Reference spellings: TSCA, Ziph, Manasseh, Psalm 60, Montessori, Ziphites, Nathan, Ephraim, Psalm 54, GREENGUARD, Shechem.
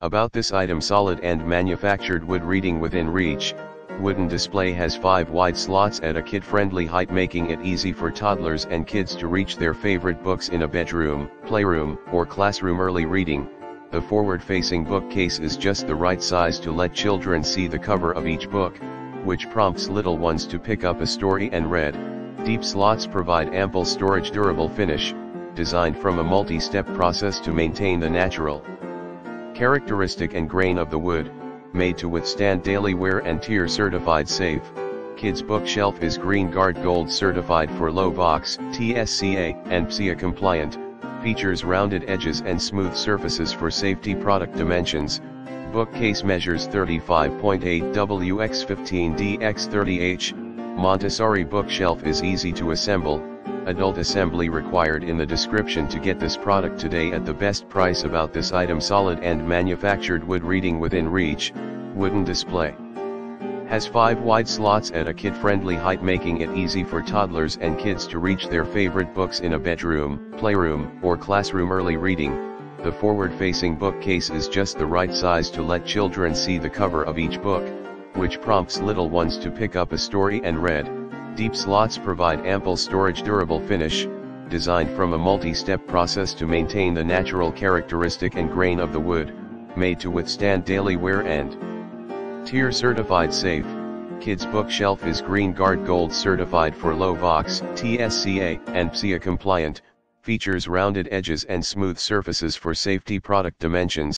About this item: solid and manufactured wood. Reading: within reach, wooden display has 5 wide slots at a kid-friendly height, making it easy for toddlers and kids to reach their favorite books in a bedroom, playroom, or classroom. Early reading: the forward-facing bookcase is just the right size to let children see the cover of each book, which prompts little ones to pick up a story and read. Deep slots provide ample storage. Durable finish, designed from a multi-step process to maintain the natural characteristic and grain of the wood, made to withstand daily wear and tear. Certified safe. Kids bookshelf is GreenGuard Gold certified for low box, TSCA, and TSCA compliant. Features rounded edges and smooth surfaces for safety. Product dimensions: bookcase measures 35.8 W x 15 D x 30 H. Montessori bookshelf is easy to assemble. Adult assembly required. In the description to get this product today at the best price. About this item: solid and manufactured wood. Reading: within reach, wooden display has 5 wide slots at a kid-friendly height, making it easy for toddlers and kids to reach their favorite books in a bedroom, playroom, or classroom. Early reading: the forward-facing bookcase is just the right size to let children see the cover of each book, which prompts little ones to pick up a story and read. Deep slots provide ample storage. Durable finish, designed from a multi-step process to maintain the natural characteristic and grain of the wood, made to withstand daily wear and tear. Certified safe. Kids bookshelf is GreenGuard Gold certified for low box, TSCA, and TSCA compliant. Features rounded edges and smooth surfaces for safety. Product dimensions: